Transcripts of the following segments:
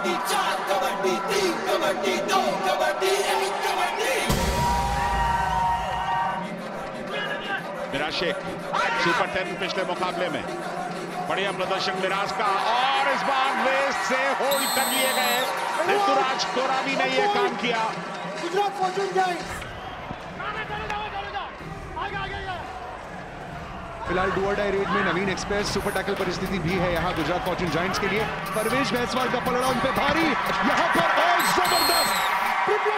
कबड्डी चार, कबड्डी तीन, कबड्डी दो, कबड्डी एक, कबड्डी। मिराज शेख सुपर 10 पिछले मुकाबले में बढ़िया प्रदर्शन मिराज का, और इस बार वेस्ट से होल्ड कर लिए गए। दिल्लू राज कोरानी ने ये काम किया। गुजरात फॉर्चून जायंट्स फिलहाल डू और डाई रेड में। नवीन एक्सप्रेस सुपर टैकल परिस्थिति भी है यहाँ गुजरात फॉर्चून जायंट्स के लिए। परवेश बैसवाल का पलड़ा उन पे भारी, यहाँ पर और जबरदस्त,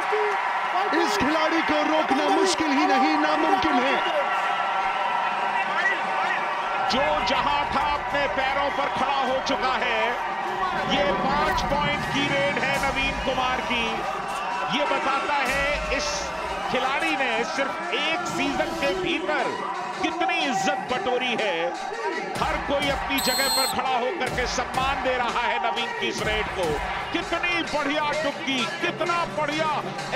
इस खिलाड़ी को रोकना मुश्किल ही नहीं नामुमकिन है। जो जहाँ था अपने पैरों पर खड़ा हो चुका है। ये 5 पॉइंट की रेड है नवीन कुमार की। ये बताता है इस खिलाड़ी ने सिर्फ एक सीजन के भीतर कितनी इज्जत बटोरी है। हर कोई अपनी जगह पर खड़ा होकर के सम्मान दे रहा है नवीन की इस रेड को। कितनी बढ़िया डुबकी, कितना बढ़िया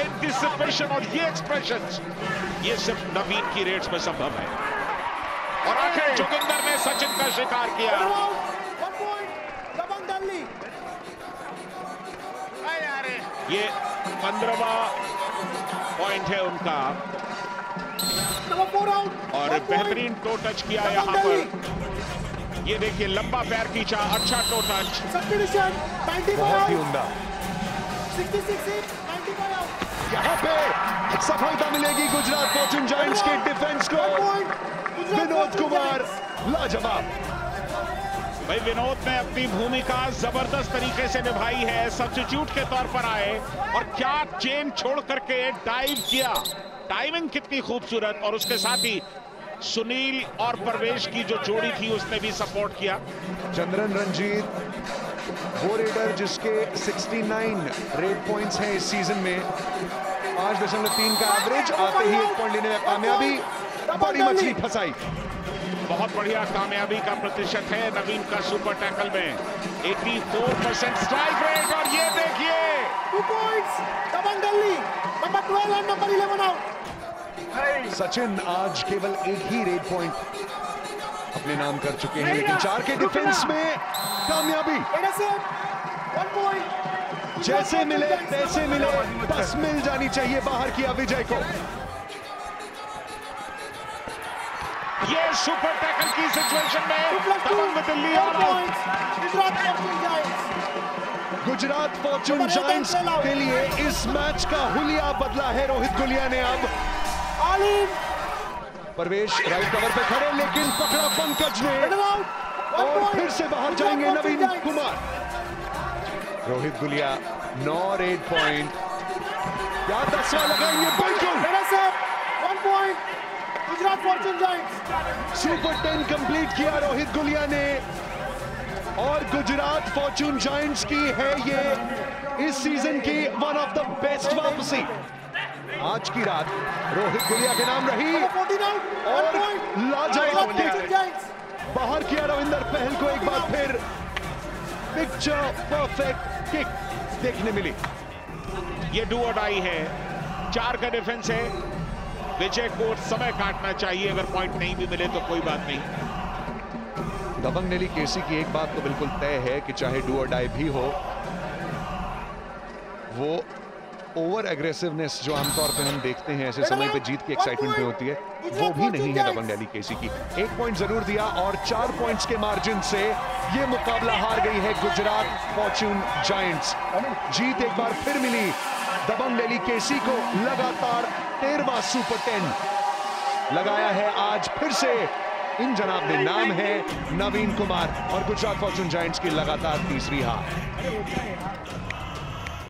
एंटिसिपेशन और ये एक्सप्रेशन, ये सिर्फ नवीन की रेड्स में संभव है। और आखिर जोगिंदर ने सचिन का शिकार किया। दबंग दिल्ली ये 15वां पॉइंट है उनका, और बेहतरीन टो टच किया यहाँ पर। ये देखिए लंबा पैर खींचा, अच्छा टो टच, बहुत ही उम्दा। यहाँ पे सफलता मिलेगी गुजरात फॉर्चून जायंट्स के डिफेंस को। विनोद कुमार लाजवाब। भाई विनोद ने अपनी भूमिका जबरदस्त तरीके से निभाई है। सब्स्टिट्यूट के तौर पर आए और क्या चेन छोड़ करके डाइव किया, टाइमिंग कितनी खूबसूरत। और उसके साथ ही सुनील और परवेश की जो जोड़ी थी उसने भी सपोर्ट किया। चंद्रन रंजीत वो रेडर जिसके 69 रेड पॉइंट्स हैं इस सीजन में। 5.3 का एवरेज, आते ही 1 पॉइंट लेने में कामयाबी, बड़ी मछली फंसाई। बहुत बढ़िया कामयाबी का प्रतिशत है नवीन का सुपर टैकल में, 84% स्ट्राइक रेट। और ये देखिए 2 पॉइंट्स दबंग दिल्ली नंबर 12 और नंबर 11 आउट। सचिन आज केवल एक ही रेड पॉइंट अपने नाम कर चुके हैं, लेकिन 4 के डिफेंस में कामयाबी। 1 पॉइंट जैसे मिले तैसे मिले, 10 मिल जानी चाहिए। बाहर किया विजय को। ये सुपर टैकल की सिचुएशन में दबंग दिल्ली और गुजरात फॉर्चून जायंट्स के लिए इस मैच का हुलिया बदला है रोहित गुलिया ने। अब परवेश राइट कवर पे खड़े, लेकिन पकड़ा पंकज ने, और फिर से बाहर जाएंगे नवीन कुमार। रोहित गुलिया 9 रेड पॉइंट, या 10वां लगाएंगे बिल्कुल। Gujarat fortune giants super 10 complete किया रोहित गुलिया ने, और गुजरात फॉर्चून जायंट्स की है ये इस सीजन की 1 ऑफ द बेस्ट वापसी। आज की रात रोहित गुलिया के नाम रही, और लाजवाब बाहर किया रविंदर पहल को। एक बार फिर पिक्चर परफेक्ट किक देखने मिली। ये डू और डाई है, 4 का डिफेंस है। विजय को समय काटना चाहिए, अगर पॉइंट नहीं भी मिले तो कोई बात नहीं। दबंग दिल्ली केसी की एक बात तो बिल्कुल तय है कि चाहे डू और डाई भी हो, वो ओवर एग्रेसिवनेस जो आमतौर पे हम देखते हैं ऐसे समय पे जीत की एक्साइटमेंट में होती है, वो भी नहीं है दबंग दिल्ली केसी की। 1 पॉइंट जरूर दिया, और 4 पॉइंट्स के मार्जिन से ये मुकाबला हार गई है गुजरात फॉर्चून जायंट्स। जीत एक बार फिर मिली दबंग दिल्ली केसी को, लगातार 13वां सुपर 10 लगाया है आज। फिर से इन जनाब ने नाम है नवीन कुमार, और गुजरात फॉर्चून जायंट्स की लगातार 3री हार।